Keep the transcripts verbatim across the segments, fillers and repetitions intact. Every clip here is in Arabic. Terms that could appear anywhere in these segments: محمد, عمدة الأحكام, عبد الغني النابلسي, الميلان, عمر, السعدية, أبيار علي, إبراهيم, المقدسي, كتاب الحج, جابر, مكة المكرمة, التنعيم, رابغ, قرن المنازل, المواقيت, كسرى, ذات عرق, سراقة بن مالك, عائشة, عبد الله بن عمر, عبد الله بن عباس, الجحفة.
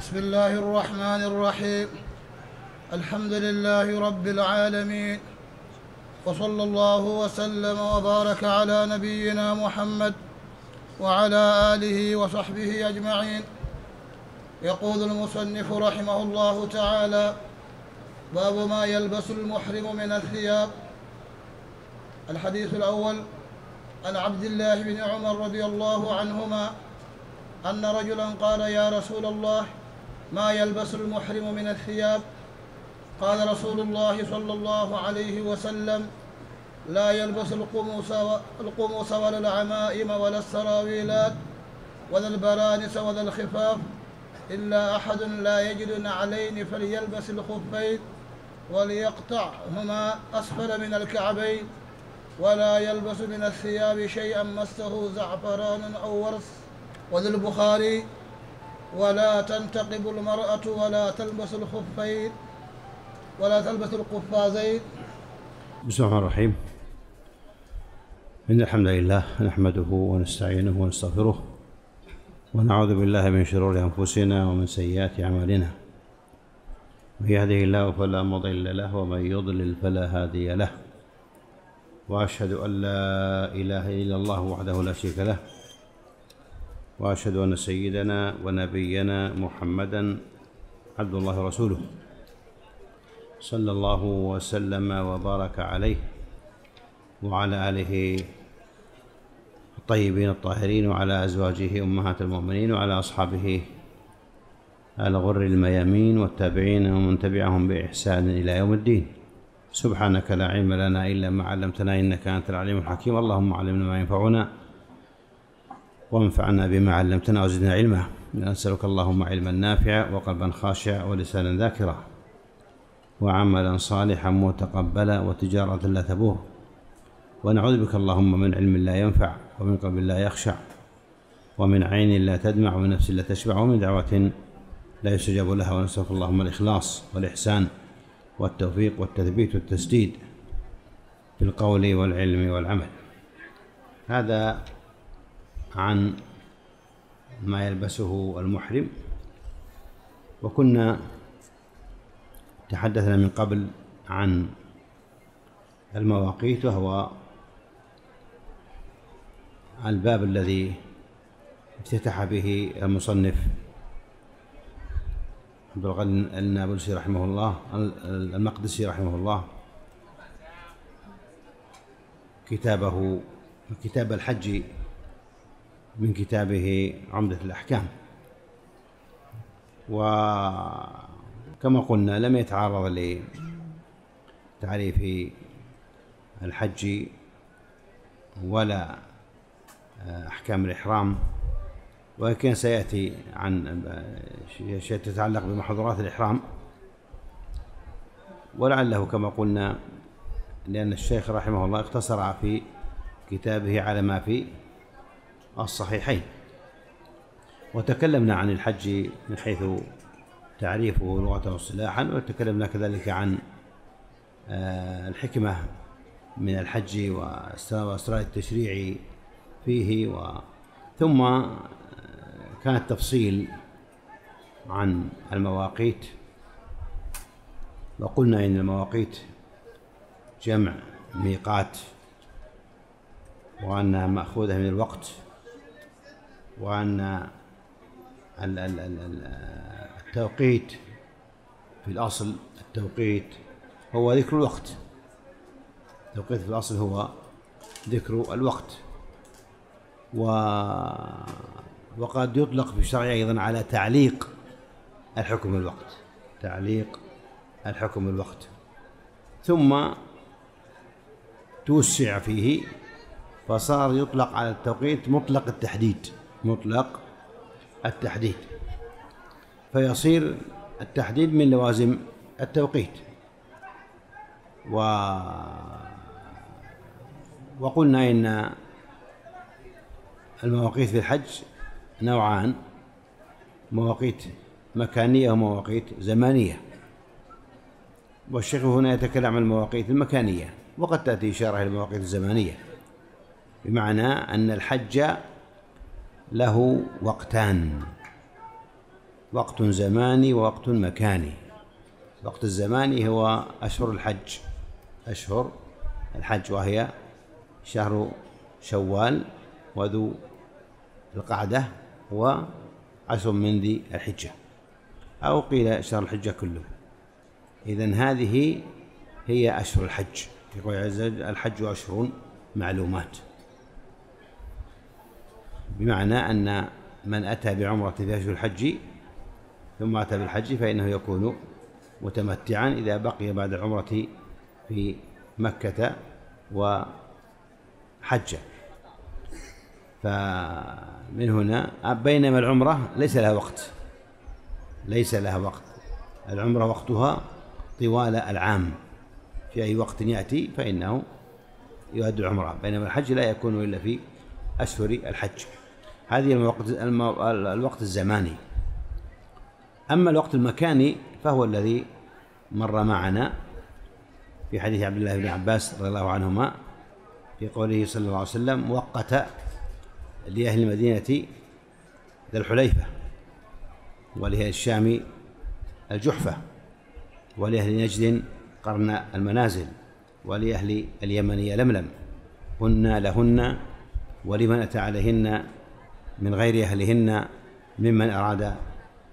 بسم الله الرحمن الرحيم. الحمد لله رب العالمين، وصلى الله وسلم وبارك على نبينا محمد وعلى آله وصحبه أجمعين. يقول المصنف رحمه الله تعالى: باب ما يلبس المحرم من الثياب. الحديث الأول: عن عبد الله بن عمر رضي الله عنهما أن رجلا قال: يا رسول الله، ما يلبس المحرم من الثياب؟ قال رسول الله صلى الله عليه وسلم: لا يلبس القموس ولا العمائم ولا السراويلات ولا البرانس ولا الخفاف، إلا أحد لا يجد نعلين فليلبس الخفين وليقطعهما أسفل من الكعبين، ولا يلبس من الثياب شيئا مسه زعفران أو ورس. وللبخاري: ولا تنتقب المرأة ولا تلبس الخفين ولا تلبس القفازين. بسم الله الرحمن الرحيم. إن الحمد لله نحمده ونستعينه ونستغفره، ونعوذ بالله من شرور أنفسنا ومن سيئات أعمالنا، من يهده الله فلا مضل له ومن يضلل فلا هادي له، وأشهد أن لا إله إلا الله وحده لا شريك له، وأشهد أن سيدنا ونبينا محمدًا عبد الله ورسوله، صلى الله وسلم وبارك عليه وعلى آله الطيبين الطاهرين، وعلى أزواجه أمهات المؤمنين، وعلى أصحابه الغر الميامين، والتابعين ومن تبعهم بإحسان إلى يوم الدين. سبحانك لا علم لنا إلا ما علمتنا، إنك أنت العليم الحكيم. اللهم علمنا ما ينفعنا، وانفعنا بما علمتنا، وزدنا علما. نسألك اللهم علما نافعا، وقلبا خاشعا، ولسانا ذاكرا، وعملا صالحا متقبلا، وتجارة لا تبور. ونعوذ بك اللهم من علم لا ينفع، ومن قلب لا يخشع، ومن عين لا تدمع، ومن نفس لا تشبع، ومن دعوة لا يستجاب لها. ونسألك اللهم الإخلاص والإحسان والتوفيق والتثبيت والتسديد في القول والعلم والعمل. هذا عن ما يلبسه المحرم. وكنا تحدثنا من قبل عن المواقيت، وهو الباب الذي افتتح به المصنف عبد الغني النابلسي رحمه الله المقدسي رحمه الله كتابه كتاب الحج من كتابه عمدة الأحكام. وكما قلنا لم يتعرض لتعريف الحج ولا أحكام الإحرام، ولكن سيأتي عن شيء تتعلق بمحظورات الإحرام. ولعله كما قلنا، لأن الشيخ رحمه الله اقتصر في كتابه على ما في الصحيحين، وتكلمنا عن الحج من حيث تعريفه لغة واصطلاحا، وتكلمنا كذلك عن الحكمة من الحج وأسرار التشريع فيه، و... ثم كان التفصيل عن المواقيت. وقلنا إن المواقيت جمع ميقات، وأنها مأخوذة من الوقت، وأن التوقيت في الأصل التوقيت هو ذكر الوقت التوقيت في الأصل هو ذكر الوقت و... وقد يطلق في الشرع أيضا على تعليق الحكم الوقت تعليق الحكم الوقت ثم توسع فيه، فصار يطلق على التوقيت مطلق التحديد مطلق التحديد فيصير التحديد من لوازم التوقيت. و... وقلنا إن المواقيت في الحج نوعان: مواقيت مكانية ومواقيت زمانية. والشيخ هنا يتكلم عن المواقيت المكانية، وقد تأتي إشارة للمواقيت الزمانية، بمعنى أن الحج له وقتان وقت زماني ووقت مكاني. الوقت الزماني هو أشهر الحج، أشهر الحج وهي شهر شوال وذو القعدة وعشر من ذي الحجة، أو قيل شهر الحجة كله. إذن هذه هي أشهر الحج. الحج أشهر معلومات، بمعنى أن من أتى بعمرة في أشهر الحج ثم أتى بالحج فإنه يكون متمتعا إذا بقي بعد العمرة في مكة وحجة. فمن هنا، بينما العمرة ليس لها وقت، ليس لها وقت. العمرة وقتها طوال العام، في أي وقت يأتي فإنه يؤدي العمرة، بينما الحج لا يكون إلا في أشهر الحج. هذه الوقت الوقت الزماني. أما الوقت المكاني فهو الذي مر معنا في حديث عبد الله بن عباس رضي الله عنهما في قوله صلى الله عليه وسلم: وقت لأهل المدينة ذا الحليفة، ولأهل الشام الجحفة، ولأهل نجد قرن المنازل، ولأهل اليمن يلملم، هن لهن ولمن أتى عليهن من غير أهلهن ممن أراد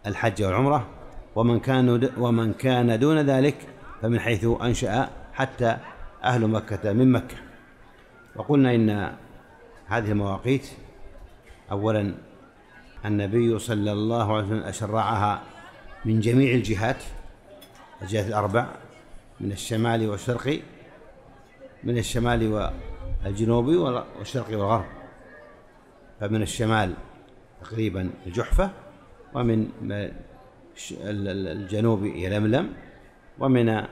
الحج والعمرة، ومن كان ومن كان دون ذلك فمن حيث أنشأ حتى أهل مكة من مكة. وقلنا إن هذه المواقيت أولا النبي صلى الله عليه وسلم أشرعها من جميع الجهات، الجهات الأربع من الشمال والشرق، من الشمال والجنوب والشرق والغرب. فمن الشمال تقريبا الجحفة، ومن الجنوب يلملم، ومن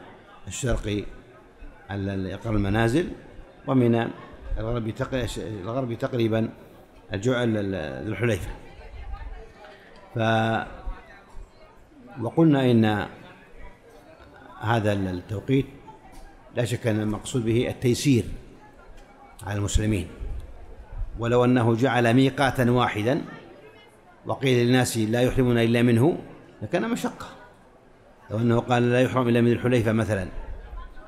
الشرق قرن المنازل، ومن الغرب تقريبا الحليفة. ف وقلنا إن هذا التوقيت لا شك أن المقصود به التيسير على المسلمين، ولو أنه جعل ميقاتا واحدا وقيل للناس لا يحرمون إلا منه لكان مشقة. لو أنه قال لا يحرم إلا من الحليفة مثلا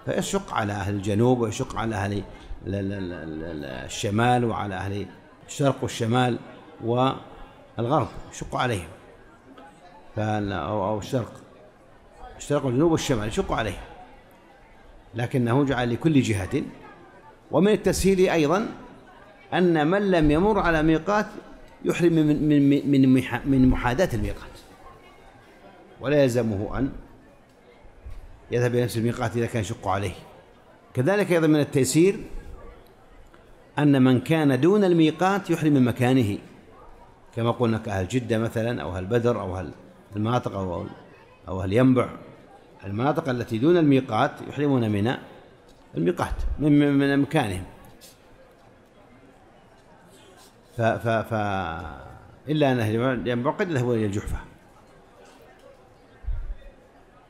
فيشق على أهل الجنوب ويشق على أهل الشمال وعلى أهل الشرق والشمال والغرب، يشق عليهم أو الشرق الشرق والجنوب والشمال يشق عليهم، لكنه جعل لكل جهة. ومن التسهيل أيضا أن من لم يمر على ميقات يحرم من, من, من, من محاذاة الميقات، ولا يلزمه أن يذهب إلى نفس الميقات إذا كان يشق عليه. كذلك أيضا من التيسير أن من كان دون الميقات يحرم من مكانه، كما قلنا كأهل جدة مثلا أو أهل بدر أو أهل المناطق أو أو أهل ينبع، المناطق التي دون الميقات يحرمون من الميقات من من مكانهم. ف ف ف إلا أن أهل ينبع قد يذهبون إلى الجحفة.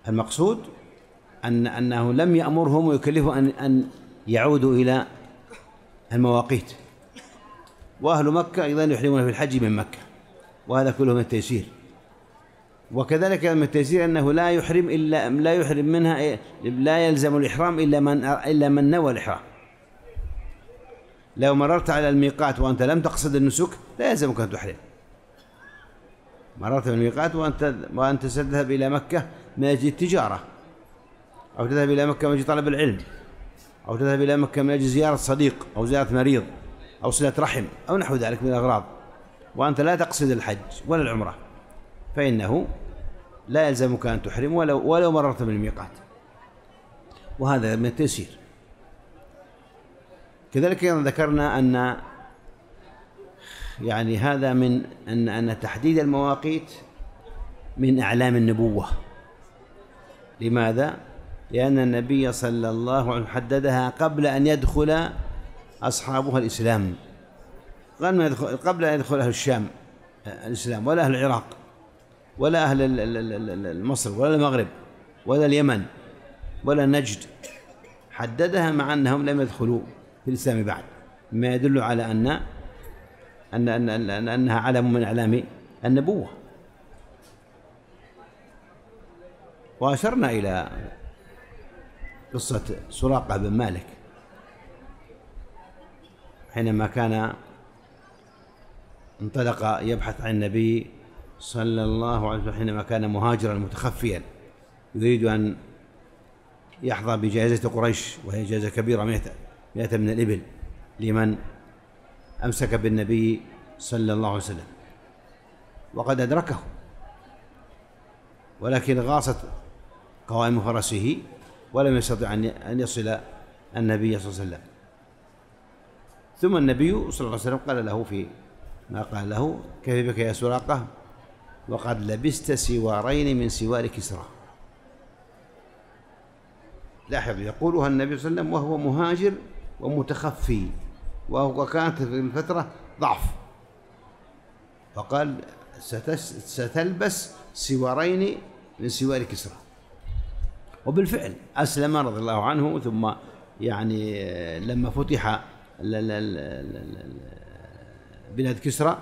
المقصود أن أنه لم يأمرهم ويكلفهم أن أن يعودوا إلى المواقيت. وأهل مكة أيضا يحرمون في الحج من مكة، وهذا كله من التيسير. وكذلك من التيسير أنه لا يحرم إلا لا يحرم منها، لا يلزم الإحرام إلا من إلا من نوى الإحرام. لو مررت على الميقات وأنت لم تقصد النسك لا يلزمك أن تحرم. مررت على الميقات وأنت وأنت ستذهب إلى مكة من أجل التجارة، أو تذهب إلى مكة من أجل طلب العلم، أو تذهب إلى مكة من أجل زيارة صديق أو زيارة مريض أو صلة رحم أو نحو ذلك من الأغراض، وأنت لا تقصد الحج ولا العمرة، فإنه لا يلزمك أن تحرم ولو ولو مررت بالميقات، وهذا من التيسير. كذلك أيضا ذكرنا أن يعني هذا من أن أن تحديد المواقيت من أعلام النبوة. لماذا؟ لأن النبي صلى الله عليه وسلم حددها قبل أن يدخل أصحابها الإسلام، قبل أن يدخل أهل الشام الإسلام، ولا أهل العراق، ولا أهل مصر، ولا المغرب، ولا اليمن، ولا نجد. حددها مع أنهم لم يدخلوا في الإسلام بعد، مما يدل على أن أن أن أنها علم من أعلام النبوة. وأشرنا إلى قصة سراقة بن مالك حينما كان انطلق يبحث عن النبي صلى الله عليه وسلم، حينما كان مهاجرا متخفيا يريد أن يحظى بجائزة قريش، وهي جائزة كبيرة مئة مئة من الإبل لمن أمسك بالنبي صلى الله عليه وسلم، وقد أدركه، ولكن غاصت قوائم فرسه ولم يستطع أن يصل النبي صلى الله عليه وسلم. ثم النبي صلى الله عليه وسلم قال له في ما قال له: كيف بك يا سراقة وقد لبست سوارين من سوار كسرى؟ لاحظ، يقولها النبي صلى الله عليه وسلم وهو مهاجر ومتخفي، وكانت في الفترة ضعف، فقال ستلبس سوارين من سوار كسرى. وبالفعل أسلم رضي الله عنه، ثم يعني لما فتح بلاد كسرى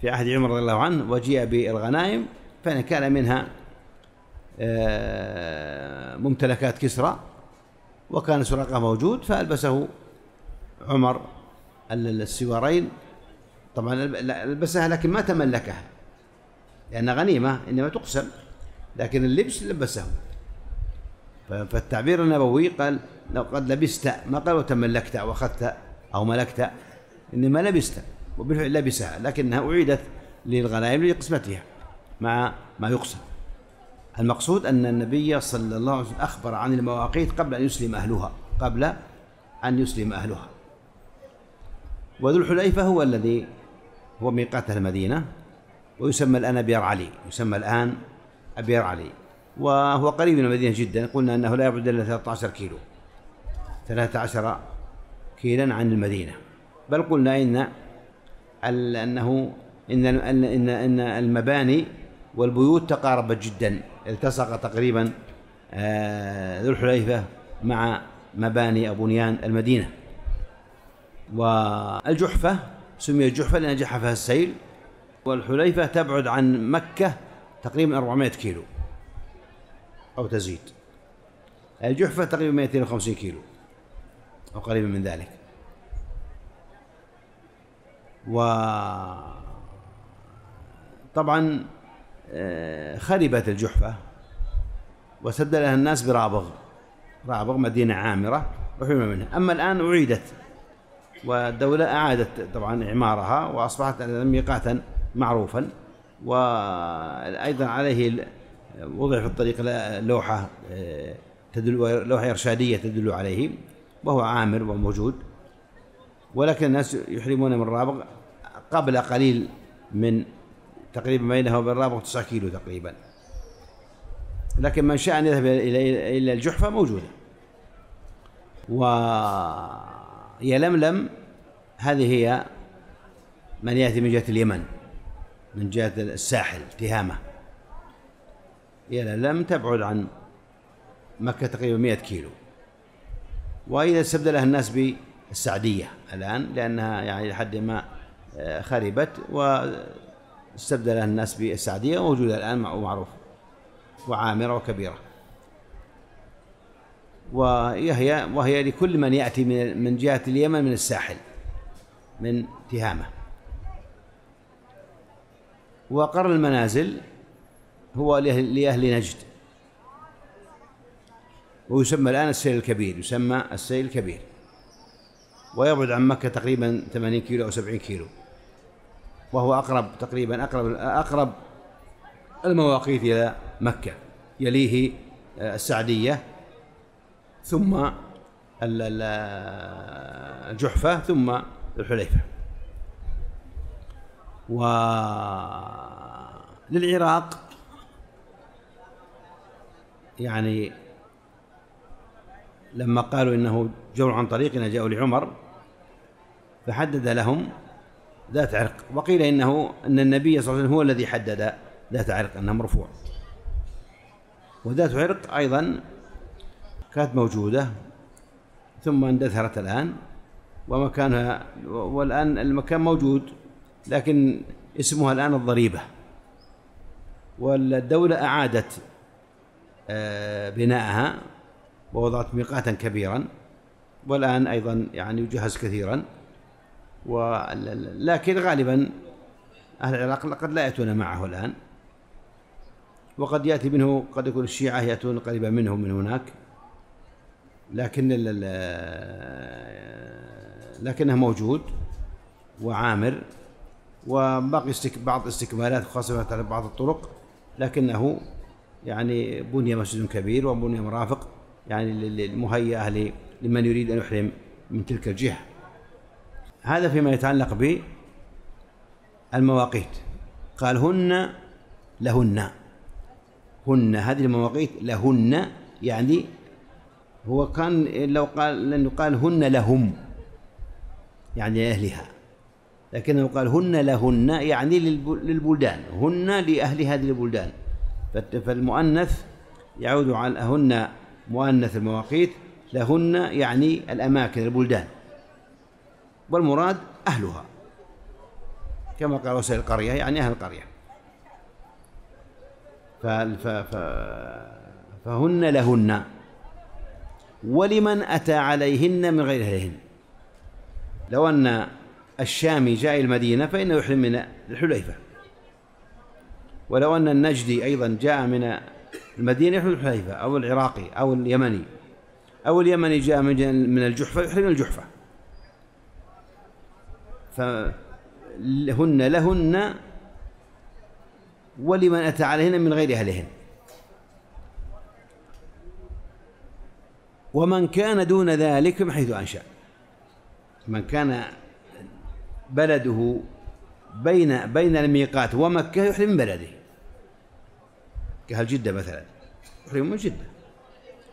في عهد عمر رضي الله عنه وجيء بالغنائم، فإن كان منها ممتلكات كسرى، وكان سراقة موجود، فألبسه عمر السوارين. طبعا لبسها لكن ما تملكها، لأن غنيمة إنما تقسم، لكن اللبس لبسه. فالتعبير النبوي قال لو قد لبست، ما قال وتملكت أو أخذت أو ملكت، إنما لبست، وبالفعل لبسها، لكنها أعيدت للغنائم لقسمتها مع ما يقسم. المقصود أن النبي صلى الله عليه وسلم أخبر عن المواقيت قبل أن يسلم أهلها، قبل أن يسلم أهلها. وذو الحليفة هو الذي هو ميقات المدينة، ويسمى الآن أبيار علي، يسمى الآن أبيار علي، وهو قريب من المدينة جدا. قلنا أنه لا يبعد إلا ثلاثة عشر كيلو، ثلاثة عشر كيلا عن المدينة، بل قلنا إن أنه إن إن إن المباني والبيوت تقاربت جدا، التصق تقريبا ذو الحليفة مع مباني أو بنيان المدينة. والجحفة سميت جحفة لأن جحفها السيل، والحليفة تبعد عن مكة تقريبا أربعمائة كيلو أو تزيد، الجحفة تقريبا مئتين وخمسين كيلو أو قريبا من ذلك. وطبعا خربت الجحفة وسد لها الناس برابغ، رابغ مدينة عامرة وحرم منها. أما الآن أعيدت، والدولة أعادت طبعا إعمارها، وأصبحت ميقاتا معروفا، وأيضا عليه وضع في الطريق لوحة تدل، لوحة إرشادية تدل عليه، وهو عامر وموجود، ولكن الناس يحرمون من رابغ قبل قليل، من تقريبا بينها وبين رابغ تسعة كيلو تقريبا، لكن من شاء أن يذهب إلى الجحفة موجودة. ويلملم هذه هي من يأتي من جهة اليمن، من جهة الساحل تهامة. يلملم تبعد عن مكة تقريبا مئة كيلو، وإذا استبدلها الناس بالسعدية الآن، لأنها يعني لحد ما خربت، واستبدلها الناس بالسعدية، وموجودة الآن معروف وعامرة وكبيرة، وهي وهي لكل من يأتي من من جهة اليمن من الساحل من تهامة. وقرن المنازل هو لأهل نجد، ويسمى الآن السيل الكبير، يسمى السيل الكبير، ويبعد عن مكة تقريبا ثمانين كيلو أو سبعين كيلو، وهو أقرب تقريبا أقرب أقرب المواقيت إلى مكة. يليه السعدية، ثم الجحفة، ثم الحليفة. وللعراق يعني لما قالوا إنه جور عن طريقنا جاءوا لعمر، فحدد لهم ذات عرق، وقيل إنه أن النبي صلى الله عليه وسلم هو الذي حدد ذات عرق أنها مرفوع. وذات عرق أيضا كانت موجودة، ثم اندثرت الآن، ومكانها والآن المكان موجود، لكن اسمها الآن الضريبة، والدولة أعادت بناءها ووضعت ميقاتا كبيرا، والآن أيضا يعني يجهز كثيرا، ولكن غالبا أهل العراق قد لا يأتون معه الآن، وقد يأتي منه، قد يكون الشيعة يأتون قريبا منهم من هناك، لكن لكنه موجود وعامر، وباقي بعض استكمالات خاصة على بعض الطرق، لكنه يعني بني مسجد كبير وبني مرافق يعني المهيئة لمن يريد أن يحرم من تلك الجهة. هذا فيما يتعلق بالمواقيت. قال هن لهن، هن هذه المواقيت لهن، يعني هو كان لو قال لأنه قال هن لهم يعني لأهلها، لكنه قال هن لهن يعني للبلدان، هن لأهل هذه البلدان، فالمؤنث يعود على هن مؤنث المواقيت، لهن يعني الأماكن البلدان، والمراد أهلها كما قال وسائل القرية يعني أهل القرية. فهن لهن ولمن أتى عليهن من غير أهلهن. لو أن الشامي جاء المدينة فإنه يحرم من الحليفة، ولو أن النجدي أيضا جاء من المدينة يحرم الحليفة، أو العراقي أو اليمني، أو اليمني جاء من الجحفة يحرم الجحفة. فهن لهن ولمن أتى عليهن من غير أهلهن. ومن كان دون ذلك من حيث أنشأ، من كان بلده بين بين الميقات ومكة يحرم من بلده، كأهل جدة مثلا يحرم من جدة،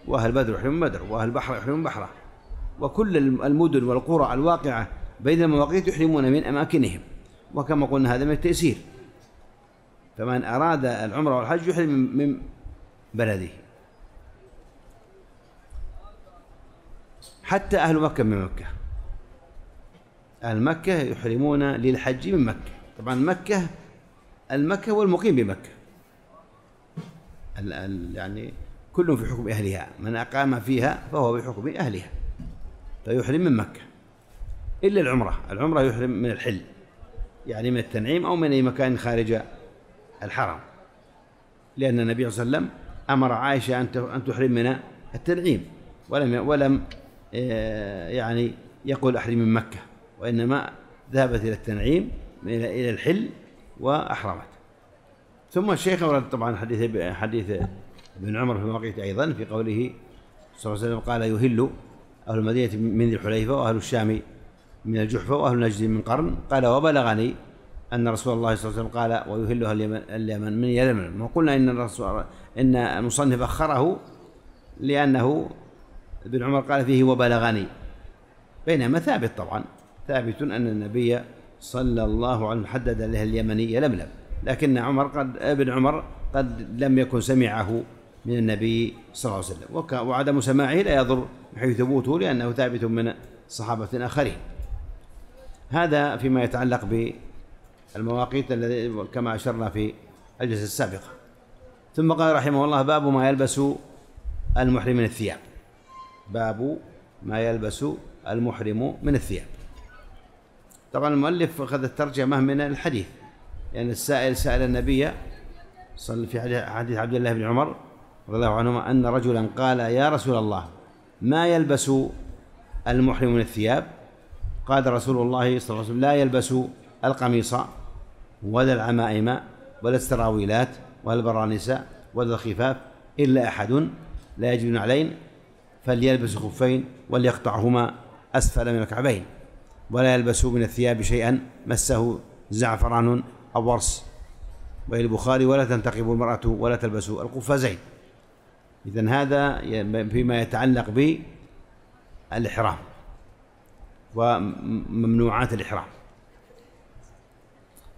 وأهل بدر يحرم من بدر، وأهل بحر يحرم من بحرة، وكل المدن والقرى الواقعة بين المواقيت يحرمون من أماكنهم، وكما قلنا هذا من التيسير. فمن أراد العمرة والحج يحرم من بلده، حتى أهل مكة من مكة، أهل مكة يحرمون للحج من مكة. طبعا مكة المكة والمقيم بمكة، يعني كلهم في حكم أهلها، من أقام فيها فهو بحكم أهلها فيحرم من مكة، إلا العمرة، العمرة يحرم من الحل، يعني من التنعيم أو من أي مكان خارج الحرم، لأن النبي صلى الله عليه وسلم أمر عائشة أن تحرم من التنعيم، ولم ولم يعني يقول أحرم من مكة، وإنما ذهبت إلى التنعيم إلى الحل وأحرمت. ثم الشيخ أورد طبعا حديث حديث ابن عمر في المواقيت أيضا في قوله صلى الله عليه وسلم قال يهل أهل المدينة من ذي الحليفة، وأهل الشام من الجحفة، وأهل نجد من قرن. قال وبلغني أن رسول الله صلى الله عليه وسلم قال ويهل أهل اليمن من اليمن. وقلنا إن الرسول إن المصنف أخره لأنه ابن عمر قال فيه وبلغني، بينما ثابت طبعا ثابت أن النبي صلى الله عليه وسلم حدد له اليمني لملم، لكن عمر قد ابن عمر قد لم يكن سمعه من النبي صلى الله عليه وسلم، وعدم سماعه لا يضر من حيث ثبوته لأنه ثابت من صحابة آخرين. هذا فيما يتعلق بالمواقيت التي كما أشرنا في الجلسة السابقة. ثم قال رحمه الله باب ما يلبس المحرم من الثياب، باب ما يلبس المحرم من الثياب. طبعا المؤلف أخذ الترجمة من الحديث، لأن يعني السائل سأل النبي صلى في حديث عبد الله بن عمر رضي الله عنهما أن رجلا قال يا رسول الله ما يلبس المحرم من الثياب، قال رسول الله صلى الله عليه وسلم لا يلبس القميص ولا العمائم ولا السراويلات ولا البرانس ولا الخفاف إلا أحد لا يجبن علين، فليلبس خفين وليقطعهما أسفل من الكعبين، ولا يلبس من الثياب شيئا مسه زعفران أو ورس. وإلى البخاري ولا تنتقب المرأة ولا تلبس القفازين. إذن هذا فيما يتعلق بالإحرام وممنوعات الإحرام.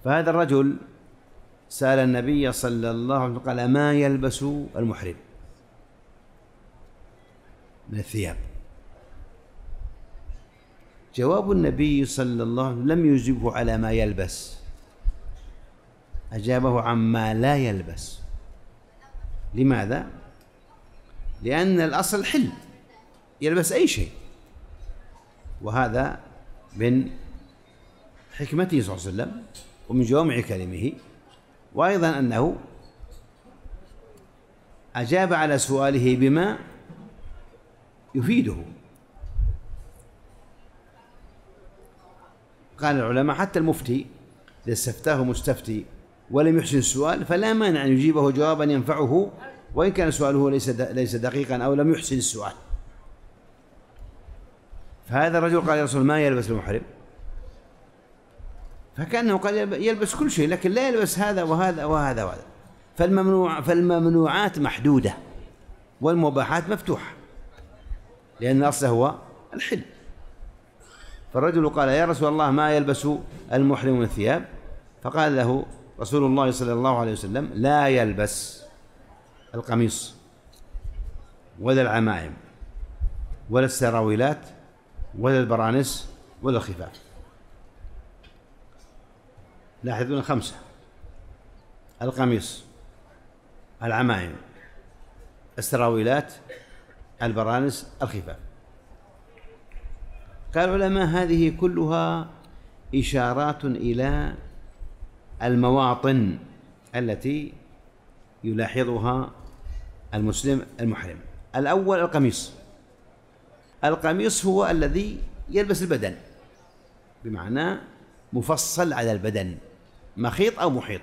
فهذا الرجل سأل النبي صلى الله عليه وسلم قال ما يلبس المحرم من الثياب، جواب النبي صلى الله عليه وسلم لم يجبه على ما يلبس، أجابه عما لا يلبس. لماذا؟ لأن الأصل حل يلبس أي شيء، وهذا من حكمته صلى الله عليه وسلم ومن جوامع كلمه. وأيضا أنه أجاب على سؤاله بما يفيده. قال العلماء حتى المفتي إذا استفتاه مستفتي ولم يحسن السؤال فلا مانع أن يجيبه جوابا ينفعه وإن كان سؤاله ليس ليس دقيقا أو لم يحسن السؤال. فهذا الرجل قال يا رسول الله ما يلبس المحرم، فكأنه قال يلبس كل شيء لكن لا يلبس هذا وهذا وهذا وهذا. فالممنوع فالممنوعات محدودة والمباحات مفتوحة لأن الأصل هو الحل. فالرجل قال يا رسول الله ما يلبس المحرم من الثياب، فقال له رسول الله صلى الله عليه وسلم لا يلبس القميص ولا العمائم ولا السراويلات ولا البرانس ولا الخفاف. لاحظون خمسة: القميص، العمائم، السراويلات، البرانس، الخفاف. قال العلماء هذه كلها إشارات إلى المواطن التي يلاحظها المسلم المحرم. الأول القميص. القميص هو الذي يلبس البدن بمعنى مفصل على البدن، مخيط أو محيط،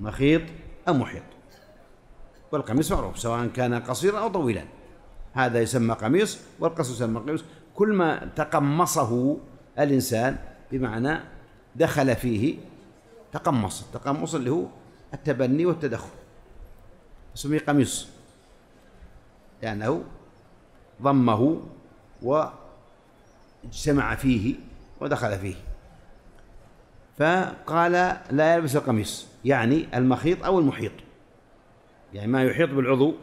مخيط أو محيط. والقميص معروف سواء كان قصيرا أو طويلا، هذا يسمى قميص والقصر يسمى قميص. كل ما تقمصه الإنسان بمعنى دخل فيه تقمص، التقمص اللي هو التبني والتدخل، اسمه قميص لأنه يعني ضمه واجتمع فيه ودخل فيه. فقال لا يلبس القميص يعني المخيط أو المحيط، يعني ما يحيط بالعضو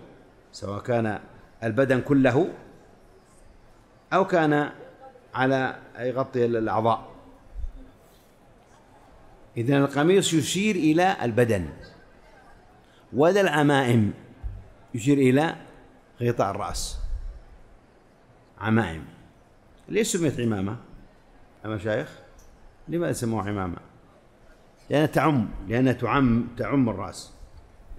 سواء كان البدن كله أو كان على يغطي الأعضاء. إذن القميص يشير إلى البدن، ولا العمائم يشير إلى غطاء الرأس. عمائم ليش سميت عمامة يا مشايخ؟ لماذا سموها عمامة؟ لأنها تعم، لأنها تعم تعم الرأس.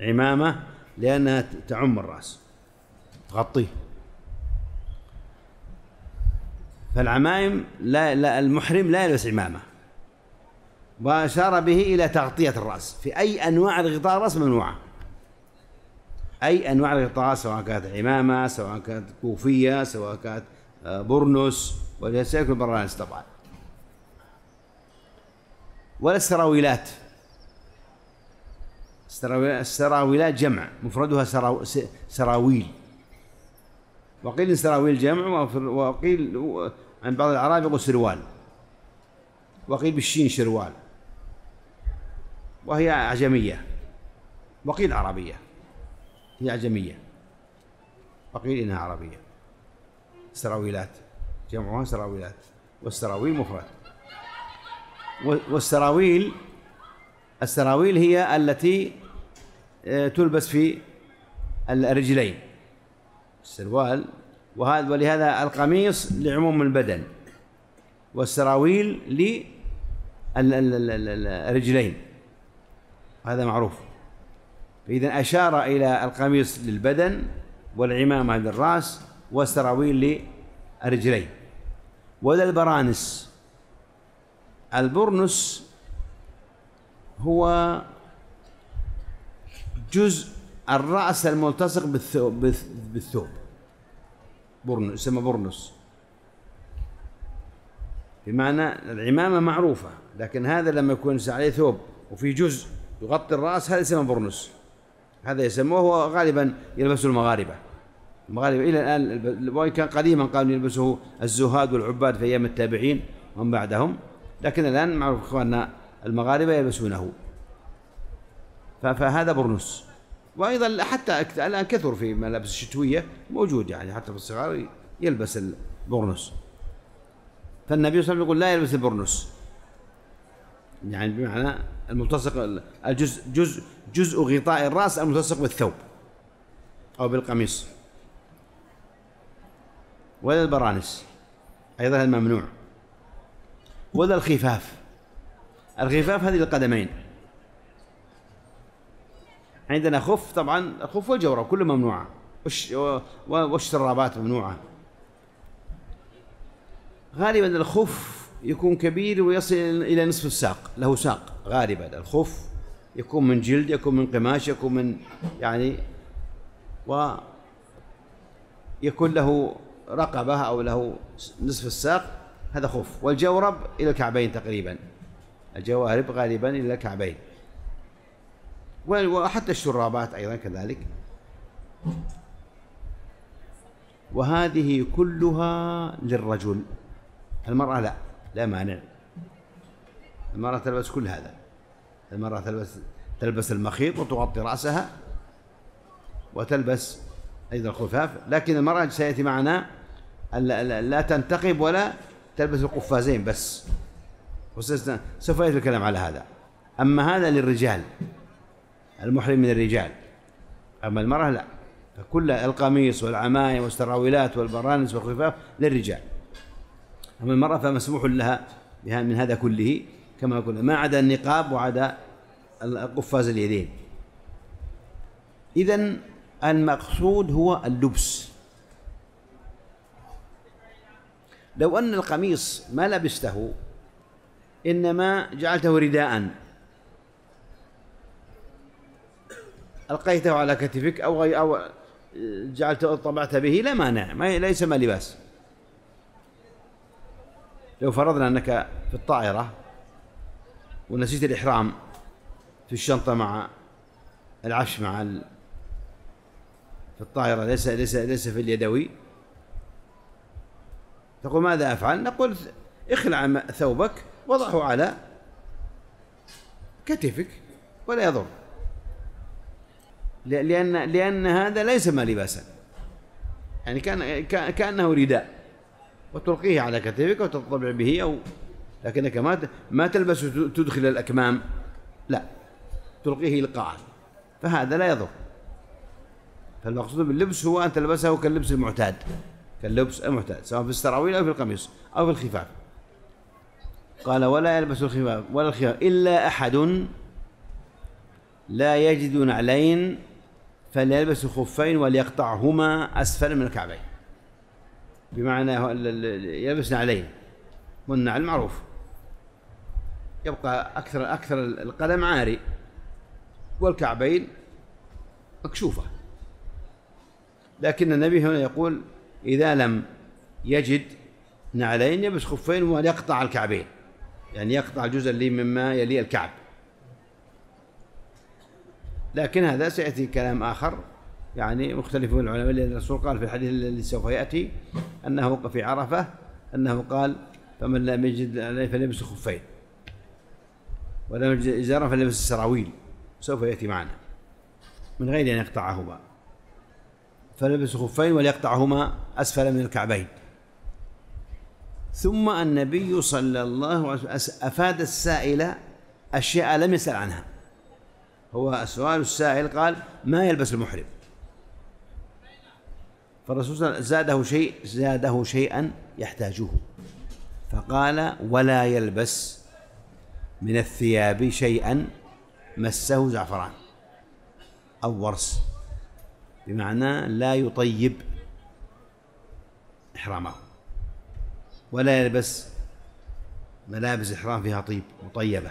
عمامة لأنها تعم الرأس تغطيه. فالعمائم لا, لا المحرم لا يلبس عمامة، وأشار به إلى تغطية الرأس في أي أنواع غطاء الرأس ممنوعة، أي أنواع الغطاء سواء كانت عمامة سواء كانت كوفية سواء كانت برنس وسيكون برانس طبعا. ولا السراويلات، السراويلات جمع مفردها سراو سراويل، وقيل سراويل جمع، وقيل عن بعض الأعراب يقول سروال، وقيل بالشين شروال وهي أعجمية، وقيل عربية هي أعجمية، وقيل إنها عربية. سراويلات جمعها سراويلات، والسراويل مفرد. والسراويل السراويل هي التي تلبس في الرجلين السروال، وهذا ولهذا القميص لعموم البدن والسراويل للرجلين، هذا معروف. فإذا أشار إلى القميص للبدن والعمامة للرأس والسراويل للرجلين. ولا البرانس، البرنس هو جزء الرأس الملتصق بالثوب، بالثوب برنس يسمى برنس. بمعنى العمامة معروفة، لكن هذا لما يكون عليه ثوب وفي جزء يغطي الرأس هذا يسمى برنس، هذا يسموه غالبا يلبسه المغاربة. المغاربة إلى الآن وإن كان قديما قالوا يلبسه الزهاد والعباد في أيام التابعين ومن بعدهم، لكن الآن معروف إخواننا المغاربة يلبسونه. فهذا برنس. وأيضا حتى الآن كثر في ملابس الشتوية موجود، يعني حتى في الصغار يلبس البرنس. فالنبي صلى الله عليه وسلم يقول لا يلبس البرنس، يعني بمعنى الملتصق الجزء جزء جزء غطاء الرأس الملتصق بالثوب أو بالقميص. ولا البرانس أيضا الممنوع، ولا الخفاف. الخفاف هذه القدمين، عندنا خف طبعا، الخف والجورة كله ممنوعة، والشرابات ممنوعة. غالبا الخف يكون كبير ويصل إلى نصف الساق، له ساق غالبا الخف، يكون من جلد، يكون من قماش، يكون من يعني، ويكون له رقبة أو له نصف الساق، هذا خف. والجورب إلى الكعبين تقريبا، الجوارب غالبا إلى الكعبين، وحتى الشرابات أيضا كذلك. وهذه كلها للرجل، المرأة لا، لا مانع، المرأة تلبس كل هذا، المرأة تلبس تلبس المخيط وتغطي رأسها وتلبس أيضا الخفاف، لكن المرأة سيأتي معنا لا تنتقب ولا تلبس القفازين بس، وسوف يأتي الكلام على هذا. أما هذا للرجال، المحرم من الرجال، أما المرأة لا، فكل القميص والعماية والسراويلات والبرانس والخفاف للرجال، أما المرأة فمسموح لها من هذا كله كما قلنا، ما عدا النقاب وعدا قفاز اليدين. إذن المقصود هو اللبس. لو أن القميص ما لبسته إنما جعلته رداء ألقيته على كتفك أو أو جعلته طبعت به، لا مانع، ما ليس ما لباس. لو فرضنا أنك في الطائرة ونسيت الإحرام في الشنطة مع العفش مع ال... في الطائرة، ليس ليس ليس في اليدوي، تقول ماذا أفعل؟ نقول اخلع ثوبك وضعه على كتفك ولا يضر، لأن لأن هذا ليس ما لباسا، يعني كان كأنه رداء وتلقيه على كتفك وتطبع به، أو لكنك ما ما تلبس تدخل الأكمام، لا، تلقيه إلقاء، فهذا لا يضر. فالمقصود باللبس هو أن تلبسه كاللبس المعتاد، كاللبس المعتاد سواء في السراويل أو في القميص أو في الخفاف. قال ولا يلبس الخفاف ولا الخفاف إلا أحد لا يجد نعلين فليلبس خفين وليقطعهما أسفل من الكعبين، بمعنى يلبس نعلين، والنعل معروف يبقى أكثر أكثر القدم عاري والكعبين مكشوفة، لكن النبي هنا يقول إذا لم يجد نعلين يلبس خفين وليقطع الكعبين، يعني يقطع الجزء اللي مما يلي الكعب. لكن هذا سيأتي كلام آخر يعني مختلف من العلماء، لأن الرسول قال في الحديث الذي سوف يأتي أنه في عرفة أنه قال فمن لم يجد عليه فليلبس خفين ولم يجد إزارا فليلبس السراويل، سوف يأتي معنا من غير أن يقطعهما، فليلبس خفين وليقطعهما أسفل من الكعبين. ثم النبي صلى الله عليه وسلم أفاد السائل أشياء لم يسأل عنها، هو سؤال السائل قال ما يلبس المحرم، فالرسول صلى الله عليه وسلم زاده شيء زاده شيئا يحتاجه، فقال ولا يلبس من الثياب شيئا مسه زعفران أو ورس، بمعنى لا يطيب إحرامه، ولا يلبس ملابس إحرام فيها طيب، مطيبة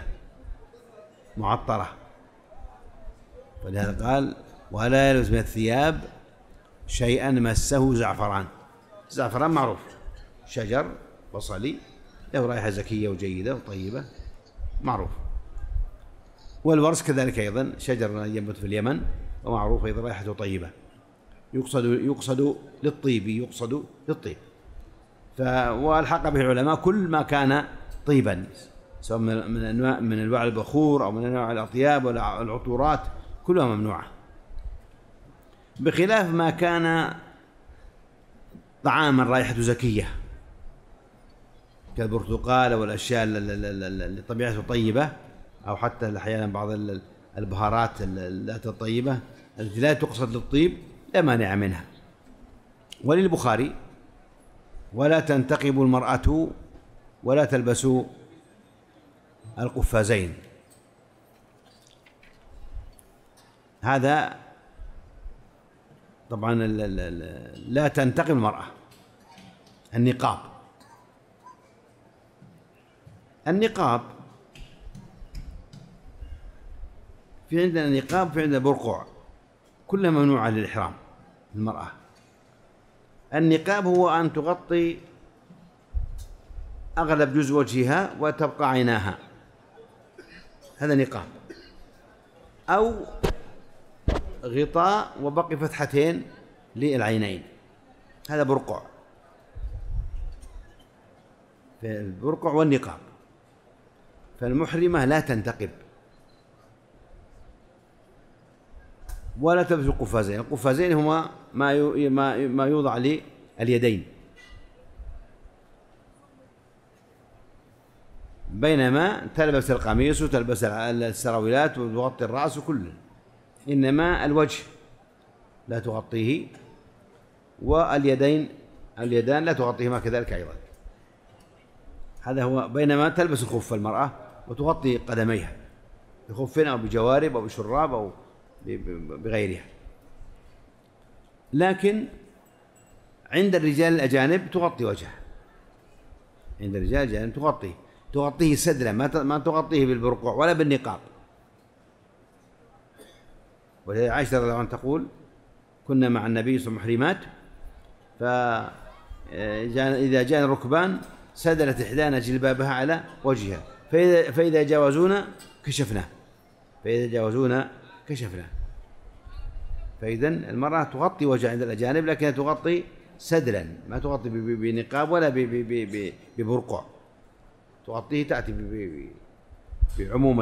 معطرة، ولهذا قال ولا يلبس من الثياب شيئا مسه زعفران. زعفران معروف، شجر بصلي له رائحة زكية وجيدة وطيبة، معروف. والورس كذلك أيضا شجر ينبت في اليمن ومعروف أيضا رائحته طيبة، يقصد يقصد للطيب، يقصد للطيب. فالحق به العلماء كل ما كان طيبا، سواء من أنواع من أنواع البخور أو من أنواع الأطياب والعطورات كلها ممنوعة، بخلاف ما كان طعاما رائحته زكية كالبرتقال والأشياء اللي طبيعته طيبة، أو حتى أحيانا بعض البهارات التي الطيبة التي لا تقصد للطيب لا مانع منها. وللبخاري ولا تنتقب المرأة ولا تلبس القفازين. هذا طبعا لا تنتقب المرأة. النقاب النقاب في عندنا نقاب، في عندنا برقوع، كلها ممنوعة للإحرام المرأة. النقاب هو أن تغطي أغلب جزء وجهها وتبقى عيناها، هذا نقاب، أو غطاء وبقي فتحتين للعينين، هذا برقع. البرقع والنقاب. فالمحرمة لا تنتقب ولا تلبس القفازين. القفازين هما ما ما يوضع لليدين، بينما تلبس القميص وتلبس السراويلات وتغطي الرأس كله، إنما الوجه لا تغطيه، واليدين اليدان لا تغطيهما كذلك أيضا. هذا هو. بينما تلبس الخف المرأة وتغطي قدميها بخفين أو بجوارب أو بشراب أو بغيرها. لكن عند الرجال الأجانب تغطي وجهه، عند الرجال الأجانب تغطي تغطيه سدلة، ما تغطيه بالبرقوع ولا بالنقاب. وعائشة رضي الله عنها تقول: كنا مع النبي صلى الله عليه وسلم محرمات، فإذا جاء الركبان سدلت إحدانا جلبابها على وجهها، فإذا, فإذا جاوزونا كشفنا فإذا جاوزونا كشفنا فإذا المرأة تغطي وجه عند الأجانب، لكنها تغطي سدلا، ما تغطي بنقاب ولا ببرقع، تغطيه تأتي بعموم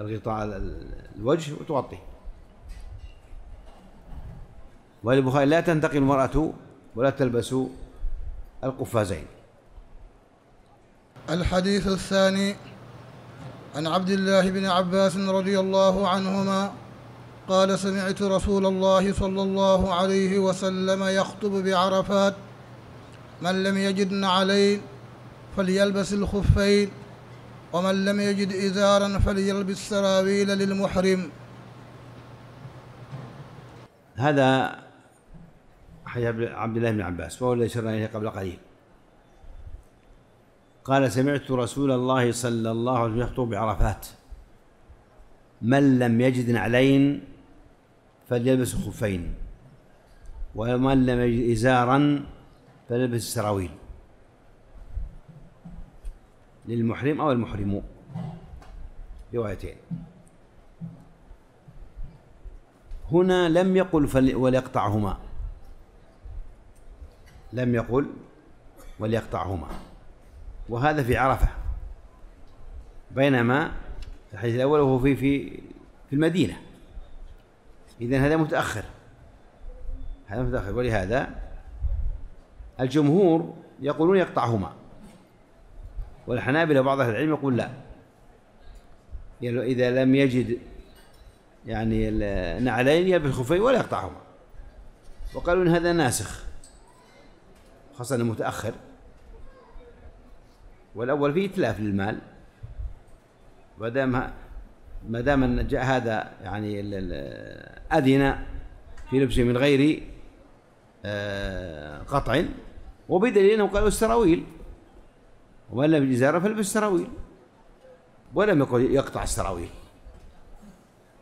الغطاء الوجه وتغطيه. والبخاري: لا تنتقي المرأة ولا تلبس القفازين. الحديث الثاني: عن عبد الله بن عباس رضي الله عنهما قال: سمعت رسول الله صلى الله عليه وسلم يخطب بعرفات: من لم يجد عليه فليلبس الخفين، ومن لم يجد إزارا فليلبس سراويل للمحرم. هذا حديث عبد الله بن عباس، وهو الذي أشرنا إليه قبل قليل. قال: سمعت رسول الله صلى الله عليه وسلم يخطب بعرفات: من لم يجد نعلين فليلبس الخفين، ومن لم يجد إزارا فليلبس السراويل للمحرم أو المحرم، روايتين. هنا لم يقل وليقطعهما، لم يقل وليقطعهما، وهذا في عرفة، بينما الحديث الأول هو في في في المدينة. إذن هذا متأخر، هذا متأخر، ولهذا الجمهور يقولون يقطعهما، والحنابلة بعض أهل العلم يقول لا، إذا لم يجد يعني النعلين يلبس الخفين ولا يقطعهما، وقالوا إن هذا ناسخ، خاصة أنه متأخر، والأول فيه إتلاف للمال، ودام ما دام أن جاء هذا يعني أذن في لبسه من غير قطع، وبدليل أنه قالوا السراويل، ومن لم يجد إزارا فلبس السراويل، ولم يقل يقطع السراويل.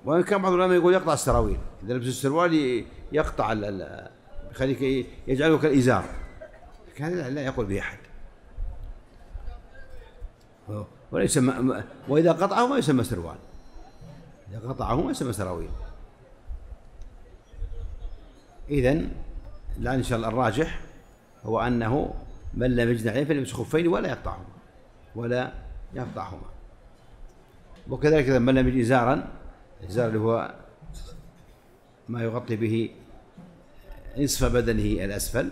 وإن كان بعض العلماء يقول يقطع السراويل، إذا لبس السروال يقطع يخليك يجعله كالإزار، لكن هذا لا يقول به أحد، وليس ما وإذا قطعه ما يسمى سروال، إذا قطعه ما يسمى سراويل. إذن الآن إن شاء الله الراجح هو أنه من لم يجد عليه فليلبس خفين ولا يقطعهما ولا يقطعهما وكذلك من لم يجد إزارا، الإزار اللي هو ما يغطي به نصف بدنه الأسفل،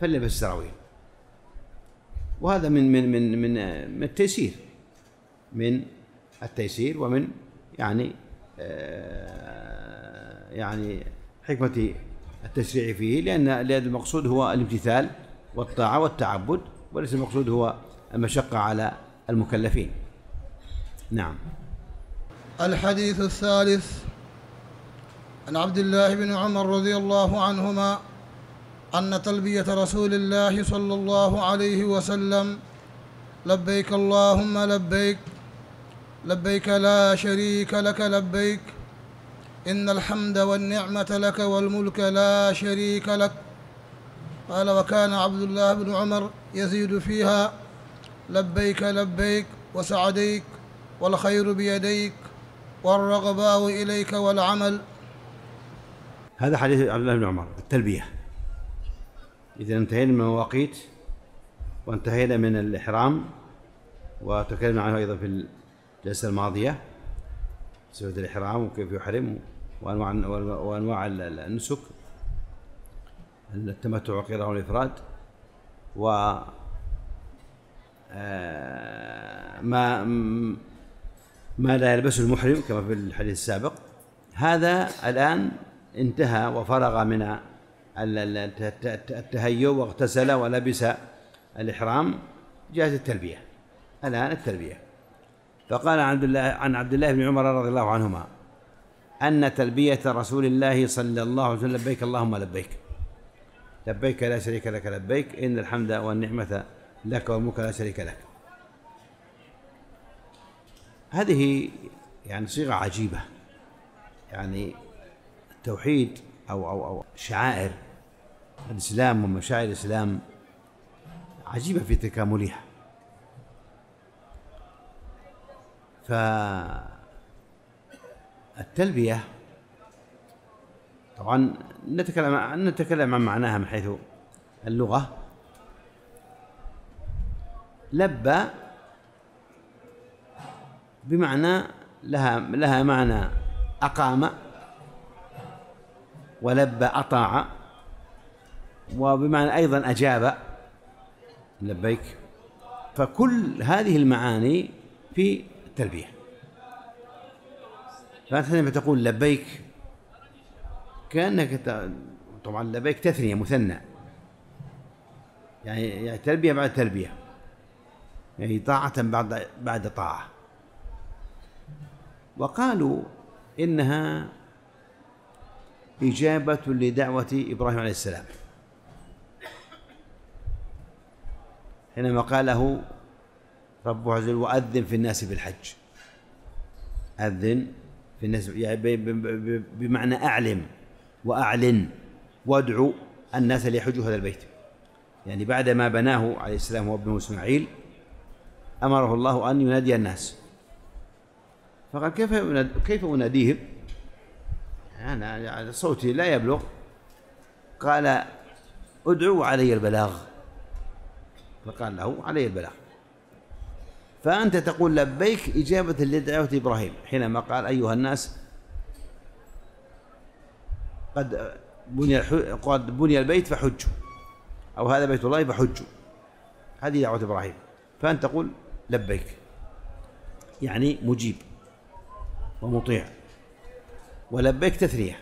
فليلبس السراويل. وهذا من من من من من التيسير، من التيسير ومن يعني يعني حكمة التشريع فيه، لأن لأن المقصود هو الامتثال والطاعة والتعبد، وليس المقصود هو المشقة على المكلفين. نعم. الحديث الثالث عن عبد الله بن عمر رضي الله عنهما أن تلبية رسول الله صلى الله عليه وسلم لبيك اللهم لبيك لبيك لا شريك لك لبيك إن الحمد والنعمة لك والملك لا شريك لك. قال وكان عبد الله بن عمر يزيد فيها لبيك لبيك وسعديك والخير بيديك والرغباء إليك والعمل. هذا حديث عبد الله بن عمر التلبية. إذا انتهينا من المواقيت وانتهينا من الإحرام، وتكلمنا عنه أيضا في الجلسة الماضية سورة الإحرام وكيف يحرم وأنواع وأنواع النسك، التمتع والقران والإفراد، وما ما لا يلبسه المحرم كما في الحديث السابق. هذا الآن انتهى وفرغ من التهيؤ واغتسل ولبس الإحرام، جاءت التلبية. الآن التلبية. فقال عبد الله عن عبد الله بن عمر رضي الله عنهما أن تلبية رسول الله صلى الله عليه وسلم لبيك اللهم لبيك لبيك لا شريك لك لبيك إن الحمد والنعمة لك والملك لا شريك لك. هذه يعني صيغة عجيبة، يعني التوحيد أو أو أو شعائر الإسلام ومشاعر الإسلام عجيبة في تكاملها. فالتلبية طبعا نتكلم نتكلم عن معناها من حيث اللغة. لبى بمعنى لها لها معنى أقام، ولبى أطاع، وبمعنى أيضا أجاب لبيك. فكل هذه المعاني في التلبية. فأنت لما تقول لبيك كأنك ت... طبعا لبيك تثنية مثنى، يعني... يعني تلبية بعد تلبية، يعني طاعة بعد بعد طاعة. وقالوا إنها إجابة لدعوة إبراهيم عليه السلام حينما قاله ربه عز وجل وأذن في الناس بالحج. أذن في الناس يعني بمعنى أعلم وأعلن وادعو الناس ليحجوا هذا البيت. يعني بعدما بناه عليه السلام وابنه إسماعيل أمره الله أن ينادي الناس، فقال كيف كيف أناديهم؟ أنا صوتي لا يبلغ. قال ادعوا علي البلاغ، فقال له علي البلاغ. فأنت تقول لبيك إجابة لدعوة إبراهيم حينما قال أيها الناس قد بني قد بني البيت فحجوا، أو هذا بيت الله فحجوا. هذه دعوة إبراهيم. فأنت تقول لبيك يعني مجيب ومطيع، ولبيك تثنية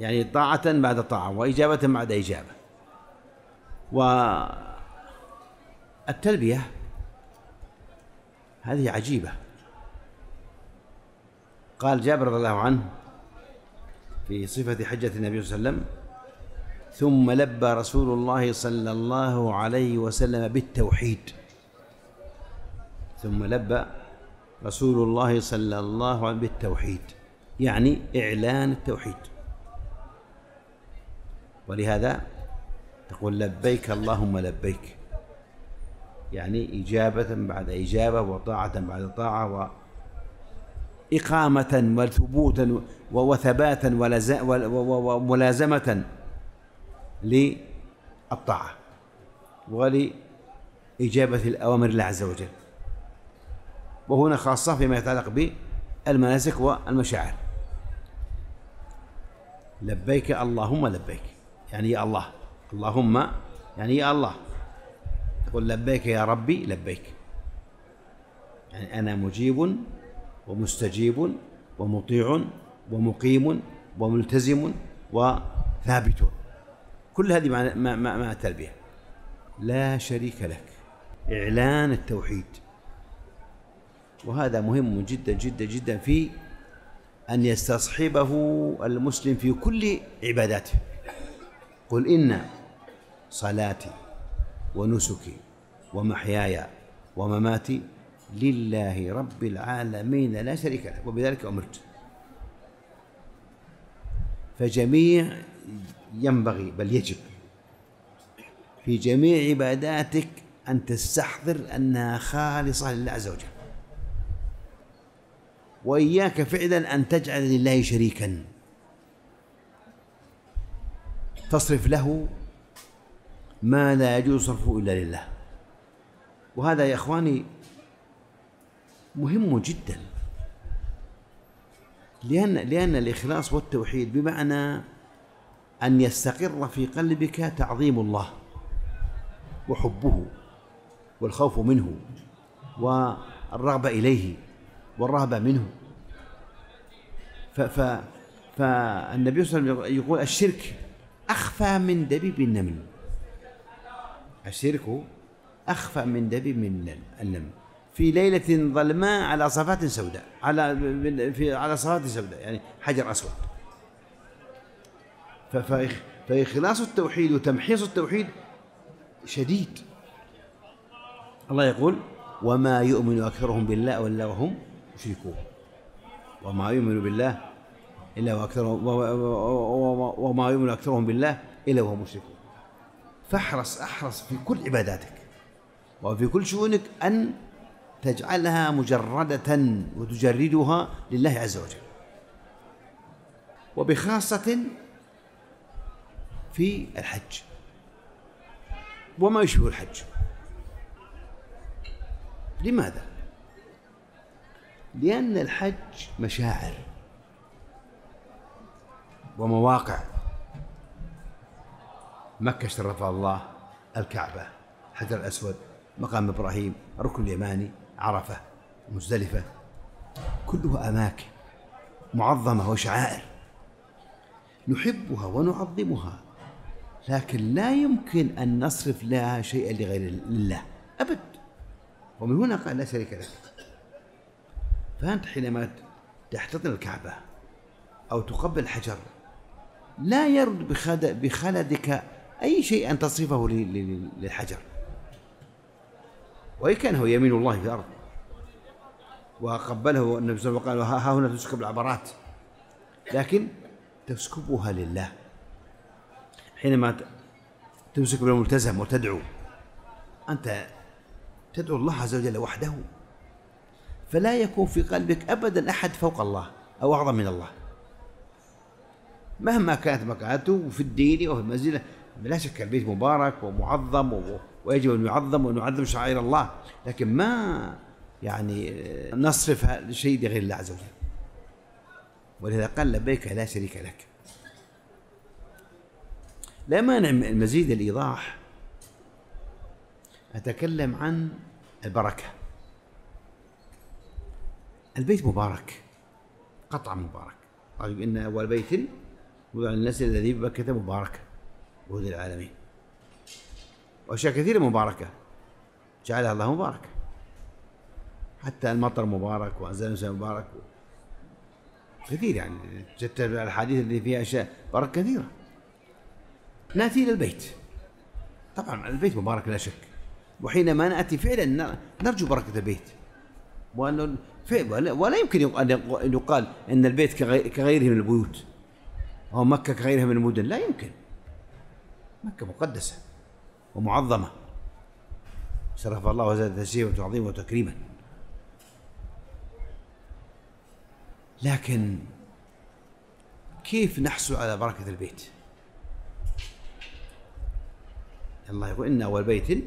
يعني طاعة بعد طاعة وإجابة بعد إجابة. والتلبية هذه عجيبة. قال جابر رضي الله عنه في صفة حجة النبي صلى الله عليه وسلم ثم لبى رسول الله صلى الله عليه وسلم بالتوحيد. ثم لبى رسول الله صلى الله عليه وسلم بالتوحيد يعني إعلان التوحيد. ولهذا تقول لبيك اللهم لبيك يعني إجابة بعد إجابة وطاعة بعد طاعة وإقامة وثبوتا وثباتا وملازمة للطاعة ولإجابة الأوامر الله عز وجل. وهنا خاصة فيما يتعلق بالمناسك والمشاعر. لبيك اللهم لبيك يعني يا الله، اللهم يعني يا الله. تقول لبيك يا ربي لبيك يعني أنا مجيب ومستجيب ومطيع ومقيم وملتزم ثابتون. كل هذه مع, مع, مع التلبية. لا شريك لك، إعلان التوحيد، وهذا مهم جدا جدا جدا في أن يستصحبه المسلم في كل عباداته. قل إن صلاتي ونسكي ومحياي ومماتي لله رب العالمين لا شريك له وبذلك أمرت. فجميع ينبغي بل يجب في جميع عباداتك أن تستحضر أنها خالصة لله عز وجل، وإياك فعلا أن تجعل لله شريكا تصرف له ما لا يجوز صرفه إلا لله. وهذا يا إخواني مهم جدا، لأن, لأن الإخلاص والتوحيد بمعنى أن يستقر في قلبك تعظيم الله وحبه والخوف منه والرغبة إليه والرهبة منه. فالنبي صلى الله عليه وسلم يقول الشرك أخفى من دبيب النمل، الشرك أخفى من دبيب النمل في ليلة ظلماء على صفات سوداء، على في على صفات سوداء يعني حجر أسود. فإخلاص التوحيد وتمحيص التوحيد شديد. الله يقول وما يؤمن أكثرهم بالله إلا وهم مشركون، وما يؤمن بالله إلا وأكثرهم وما يؤمن أكثرهم بالله إلا وهم مشركون. فاحرص احرص في كل عباداتك وفي كل شؤونك أن تجعلها مجردة وتجردها لله عز وجل، وبخاصة في الحج وما يشبه الحج. لماذا؟ لأن الحج مشاعر ومواقع، مكة شرفها الله، الكعبة، حجر الأسود، مقام إبراهيم، الركن اليماني، عرفة، مزدلفة، كلها أماكن معظمة وشعائر نحبها ونعظمها، لكن لا يمكن أن نصرف لها شيئا لغير الله أبد. ومن هنا قال لا شريك لك. فأنت حينما تحتضن الكعبة أو تقبل حجر لا يرد بخلدك أي شيء أن تصرفه للحجر، وإن كان هو يمين الله في الأرض. وقبله النبي صلى الله عليه وسلم وقال ها هنا تسكب العبرات، لكن تسكبها لله. حينما تمسك بالملتزم وتدعو أنت تدعو الله عز وجل وحده، فلا يكون في قلبك أبدا أحد فوق الله أو أعظم من الله مهما كانت مكانته في الدين أو في المنزلة. لا شك البيت مبارك ومعظم ويجب أن يعظم ونعظم شعائر الله، لكن ما يعني نصرف شيء لغير الله عز وجل. ولهذا قال لبيك لا شريك لك. لا مانع من المزيد الإيضاح أتكلم عن البركة. البيت مبارك، قطعة مبارك، طيب إن أول بيت وضع للناس الذي ببكة مباركة وهدى للعالمين، وأشياء كثيرة مباركة جعلها الله مباركة، حتى المطر مبارك وأنزل الماء مبارك كثير، يعني جت الحديث اللي فيها أشياء بركة كثيرة. نأتي للبيت، طبعا البيت مبارك لا شك، وحينما نأتي فعلا نرجو بركة البيت، وأنه ولا يمكن أن يقال أن البيت كغيره من البيوت أو مكة كغيرها من المدن، لا يمكن. مكة مقدسة ومعظمة شرفها الله وزاد تشريفا وتعظيما وتكريما، لكن كيف نحصل على بركة البيت؟ الله يقول إن أول بيت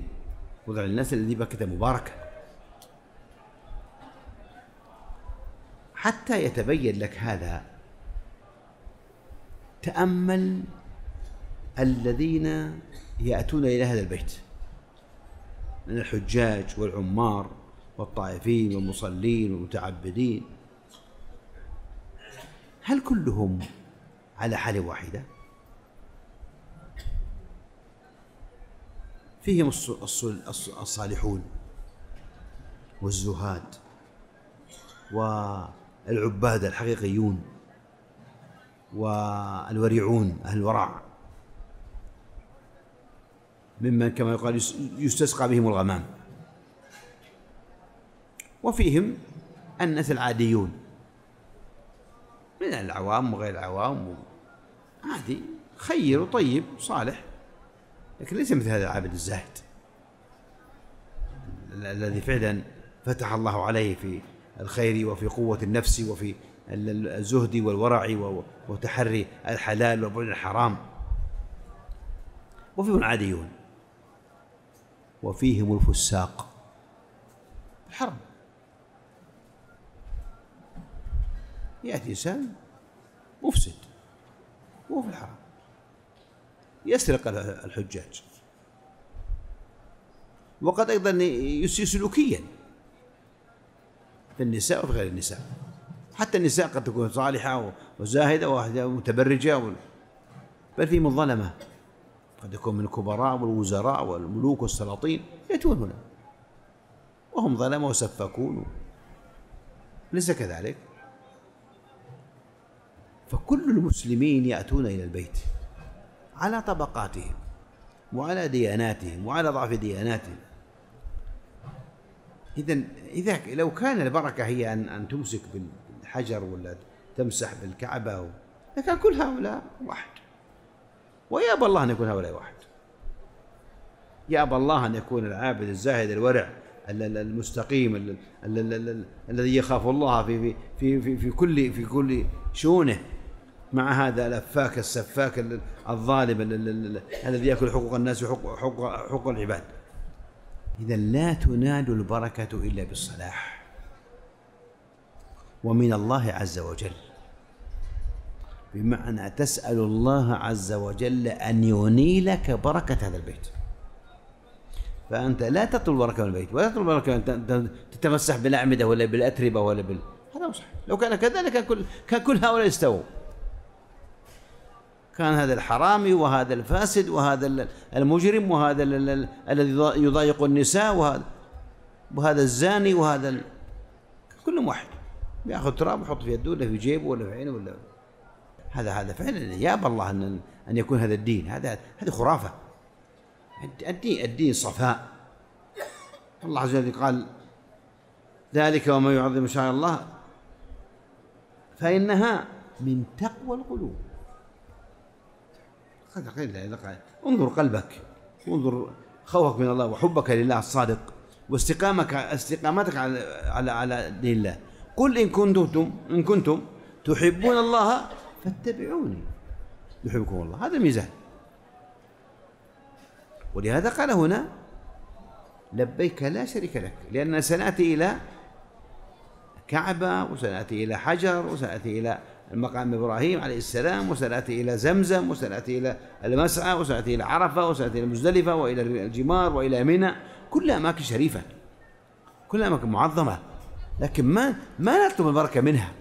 وضع للناس الذي ببكة مباركة، حتى يتبين لك هذا تأمل الذين يأتون إلى هذا البيت من الحجاج والعمار والطائفين والمصلين والمتعبدين، هل كلهم على حال واحدة؟ فيهم الصالحون والزهاد والعباد الحقيقيون والورعون أهل الورع، ممن كما يقال يستسقى بهم الغمام. وفيهم الناس العاديون من العوام وغير العوام، عادي خير وطيب وصالح، لكن ليس مثل هذا العابد الزاهد الذي فعلا فتح الله عليه في الخير وفي قوة النفس وفي الزهد والورع وتحري الحلال وبعد الحرام. وفيهم العاديون، وفيهم الفساق الحرام. يأتي إنسان مفسد وهو في الحرام، يسرق الحجاج، وقد أيضا يسيء سلوكيا في النساء وفي غير النساء. حتى النساء قد تكون صالحة وزاهدة ومتبرجة، بل في مظلمة، قد يكون من الكبراء والوزراء والملوك والسلاطين يأتون هنا وهم ظلمة وسفاكون، ليس كذلك؟ فكل المسلمين يأتون إلى البيت على طبقاتهم وعلى دياناتهم وعلى ضعف دياناتهم. إذن إذا لو كان البركة هي أن أن تمسك بالحجر ولا تمسح بالكعبة، لكان كل هؤلاء واحد. ويأبى الله أن يكون هؤلاء واحد، يأبى الله أن يكون العابد الزاهد الورع المستقيم الذي يخاف الله في في في في كل في كل شؤونه، مع هذا الأفاك السفاك الظالم الذي يأكل حقوق الناس وحقوق العباد. إذا لا تنال البركة إلا بالصلاح ومن الله عز وجل، بمعنى تسأل الله عز وجل أن ينيلك بركة هذا البيت. فأنت لا تطلب بركة من البيت، ولا تطلب بركة أن تتمسح بالأعمدة ولا بالأتربة ولا بال هذا مو صحيح. لو كان كذلك كل كان كل هؤلاء استووا، كان هذا الحرامي وهذا الفاسد وهذا المجرم وهذا الذي يضايق النساء وهذا وهذا الزاني وهذا، كلهم واحد، ياخذ تراب ويحط في يده ولا في جيبه ولا في عينه ولا هذا هذا فعلا يابى الله ان ان يكون هذا الدين، هذا هذه خرافه. الدين الدين صفاء. الله عز وجل قال: ذلك وما يعظم شعائر الله فإنها من تقوى القلوب. انظر قلبك، انظر خوفك من الله وحبك لله الصادق واستقامتك استقامتك على على على دين الله. قل إن كنتم إن كنتم تحبون الله فاتبعوني يحبكم الله. هذا الميزان. ولهذا قال هنا: لبيك لا شريك لك، لأن سنأتي إلى كعبة وسنأتي إلى حجر وسنأتي إلى مقام إبراهيم عليه السلام وسنأتي إلى زمزم وسنأتي إلى المسعى وسنأتي إلى عرفة وسنأتي إلى مزدلفة وإلى الجمار وإلى منى. كلها أماكن شريفة، كلها أماكن معظمة، لكن ما ما نطلب البركة منها،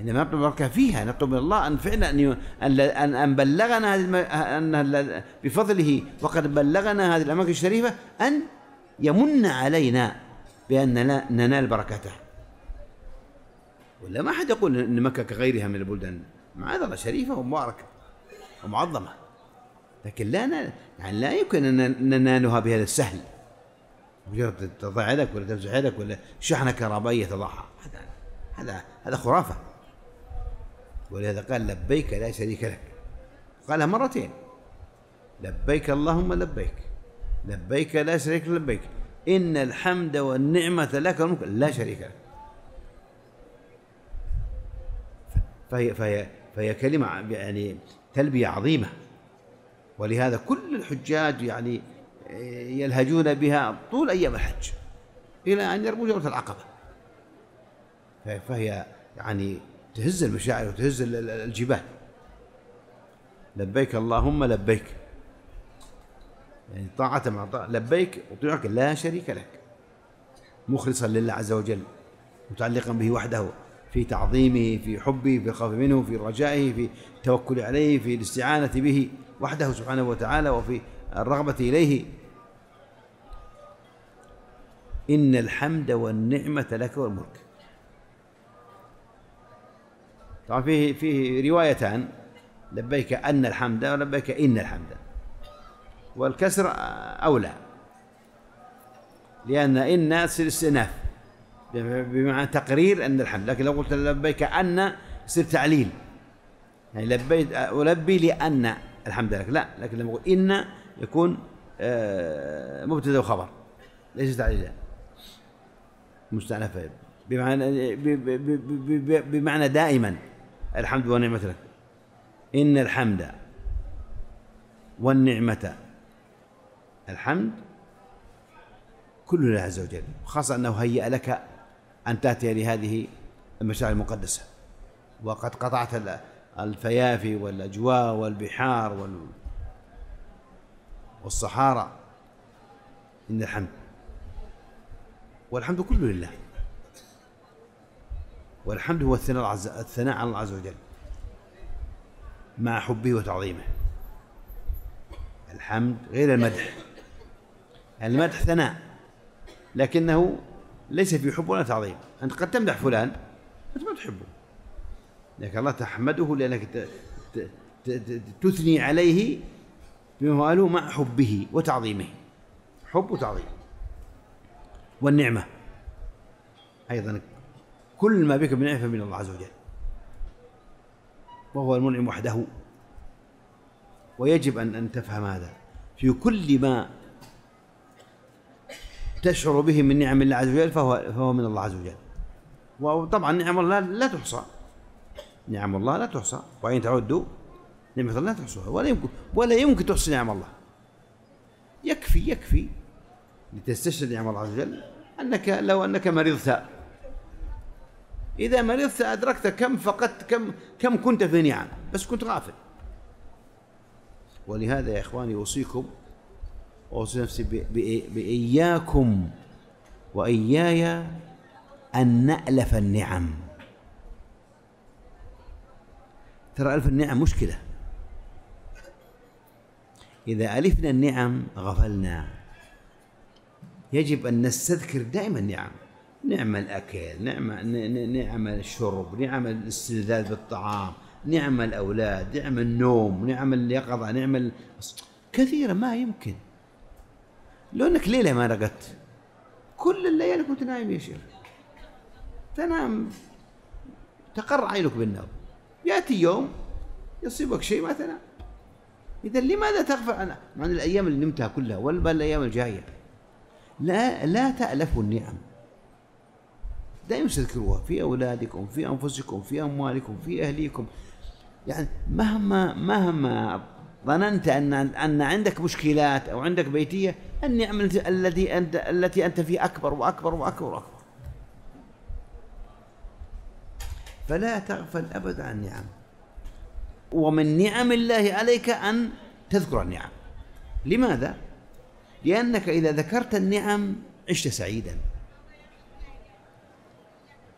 إنما نطلب البركة فيها. نطلب من الله أن فعلا أن أن بلغنا أن بفضله وقد بلغنا هذه الأماكن الشريفة أن يمن علينا بأن ننال بركته. ولا ما أحد يقول أن مكة كغيرها من البلدان، معاذ الله، شريفة ومباركة ومعظمة، لكن لا نال يعني لا يمكن أن ننالها بهذا السهل، مجرد تضع يدك ولا تمسح يدك ولا شحنة كهربائية تضعها. هذا هذا هذا خرافة. ولهذا قال: لبيك لا شريك لك. قالها مرتين: لبيك اللهم لبيك، لبيك لا شريك لبيك، إن الحمد والنعمة لك والملك لا شريك لك. فهي, فهي, فهي كلمة يعني تلبية عظيمة. ولهذا كل الحجاج يعني يلهجون بها طول أيام الحج إلى أن يرموا جمرة العقبة. فهي يعني تهز المشاعر وتهز الجبال. لبيك اللهم لبيك، يعني طاعة مع طاعة. لبيك أطيعك لا شريك لك، مخلصا لله عز وجل، متعلقا به وحده، في تعظيمه، في حبه، في الخوف منه، في رجائه، في التوكل عليه، في الاستعانة به وحده سبحانه وتعالى، وفي الرغبة إليه. إن الحمد والنعمة لك والملك. طبعا فيه فيه روايتان، لبيك أن الحمد ولبيك إن الحمد، والكسر أولى لأن إن استئناف بمعنى تقرير أن الحمد، لكن لو قلت لبيك أن يصير تعليل، يعني لبيت ألبي لأن الحمد لك، لا، لكن لما أقول إن يكون مبتدأ وخبر ليس تعليلا مستأنفة، بمعنى بمعنى دائما الحمد والنعمة لك. إن الحمد والنعمة، الحمد كل لله عز وجل، خاصة أنه هيأ لك أن تأتي لهذه المشاعر المقدسة، وقد قطعت الفيافي والأجواء والبحار والصحارى. إن الحمد، والحمد كله لله، والحمد هو الثناء على الله عز وجل مع حبه وتعظيمه. الحمد غير المدح، المدح ثناء لكنه ليس في حب ولا تعظيم. أنت قد تمدح فلان أنت ما تحبه، لكن الله تحمده لأنك تثني عليه بما قاله مع حبه وتعظيمه، حب وتعظيم. والنعمة أيضا كل ما بك من نعمة من الله عز وجل، وهو المنعم وحده. ويجب أن أن تفهم هذا في كل ما تشعر به من نعم الله عز وجل، فهو فهو من الله عز وجل. وطبعا نعم الله لا تحصى، نعم الله لا تحصى، وإن تعدوا نعمة الله لا تحصوها، ولا يمكن ولا يمكن تحصي نعم الله. يكفي يكفي لتستشهد نعم الله عز وجل أنك لو أنك مريضت، إذا مرضت أدركت كم فقدت، كم كم كنت في نعم، بس كنت غافل. ولهذا يا إخواني أوصيكم وأوصي نفسي بإياكم وإياي أن نألف النعم. ترى ألف النعم مشكلة، إذا ألفنا النعم غفلنا. يجب أن نستذكر دائما النعم، نعم الأكل، نعم نعم الشرب، نعم الاستلذاذ بالطعام، نعم الأولاد، نعم النوم، نعم اليقظة، نعم كثيرة ما يمكن. لو أنك ليلة ما رقدت، كل الليالي كنت نايم يا شيخ، تنام تقر عينك بالنوم، يأتي يوم يصيبك شيء ما تنام. إذا لماذا تغفل عن عن الأيام اللي نمتها كلها والأيام الجاية؟ لا لا تألفوا النعم، دائما تذكروها في أولادكم، في أنفسكم، في أموالكم، في أهليكم. يعني مهما مهما ظننت أن أن عندك مشكلات أو عندك بيتية، النعم التي أنت التي أنت فيه أكبر وأكبر وأكبر وأكبر. فلا تغفل أبدا عن النعم. ومن نعم الله عليك أن تذكر النعم. لماذا؟ لأنك إذا ذكرت النعم عشت سعيدا.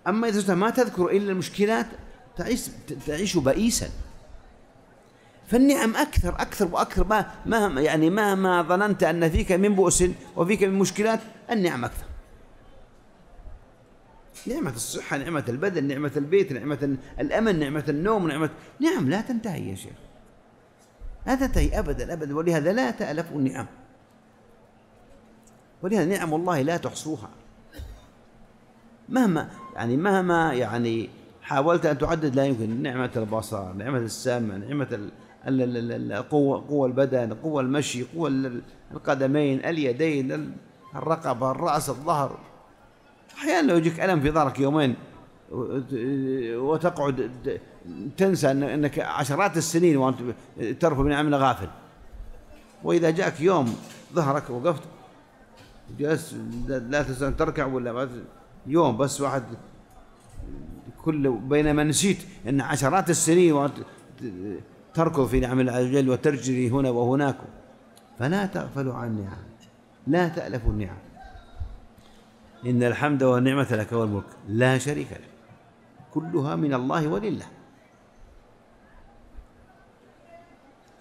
أما إذا ما تذكر إلا المشكلات تعيش تعيش بائسا. فالنعم أكثر أكثر وأكثر، مهما يعني مهما ظننت أن فيك من بؤس وفيك من مشكلات، النعم أكثر. نعمة الصحة، نعمة البدن، نعمة البيت، نعمة الأمن، نعمة النوم، نعمة نعم لا تنتهي يا شيخ، لا تنتهي أبدا أبدا. ولهذا لا تألفوا النعم، ولهذا نعم الله لا تحصوها مهما يعني مهما يعني حاولت أن تعدد لا يمكن. نعمة البصر، نعمة السمع، نعمة القوة، قوة البدن، قوة المشي، قوة القدمين، اليدين، الرقبة، الرأس، الظهر. أحيانا لو يجيك ألم في ظهرك يومين وتقعد تنسى أنك عشرات السنين وأنت ترفع من عمل غافل، وإذا جاءك يوم ظهرك وقفت جلست لا تنسى أن تركع ولا يوم بس واحد، كل بينما نسيت أن عشرات السنين وأنت تركض في نعم الله عز وجل وترجري هنا وهناك. فلا تغفلوا عن النعم، لا تألفوا النعم. إن الحمد والنعمة لك والملك لا شريك لك، كلها من الله ولله.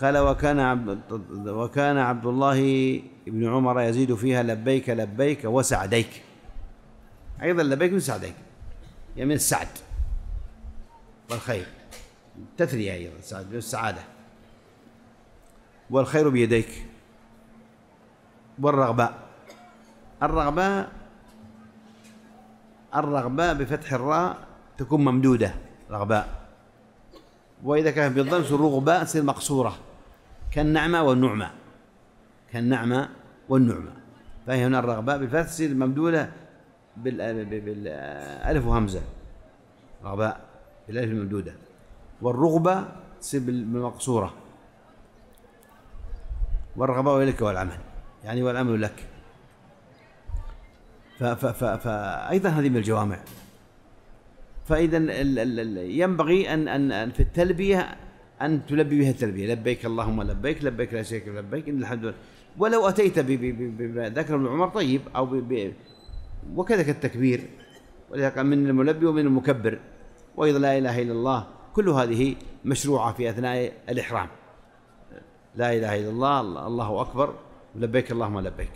قال وكان عبد وكان عبد الله بن عمر يزيد فيها لبيك لبيك وسعديك، أيضا لبيك وسعديك يعني من السعد والخير تثرية، أيضا السعد والسعادة، والخير بيديك، والرغباء، الرغباء الرغباء بفتح الراء تكون ممدودة رغباء، وإذا كانت بالضم الرغباء تصير مقصورة كالنعمة والنعمة، كالنعمة والنعمة، فهي هنا الرغباء بالفتح تصير ممدودة بالألف وهمزة، رغباء بالألف الممدودة، والرغبة تصير بالمقصورة، والرغبة لك والعمل يعني والعمل لك. فأيضا هذه من الجوامع. فإذا ينبغي أن أن في التلبية أن تلبي بها التلبية، لبيك اللهم لبيك، لبيك لا شريك لبيك، إن الحمد لله. ولو أتيت بذكر ابن عمر طيب، أو ب وكذلك التكبير، من الملبي ومن المكبر، وأيضا لا إله إلا الله، كل هذه مشروعة في أثناء الإحرام، لا إله إلا الله، الله أكبر، لبيك اللهم لبيك.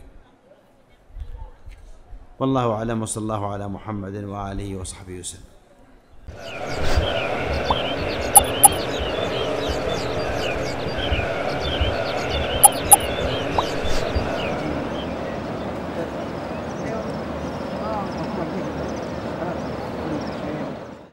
والله أعلم، وصلى الله على محمد وآله وصحبه وسلم.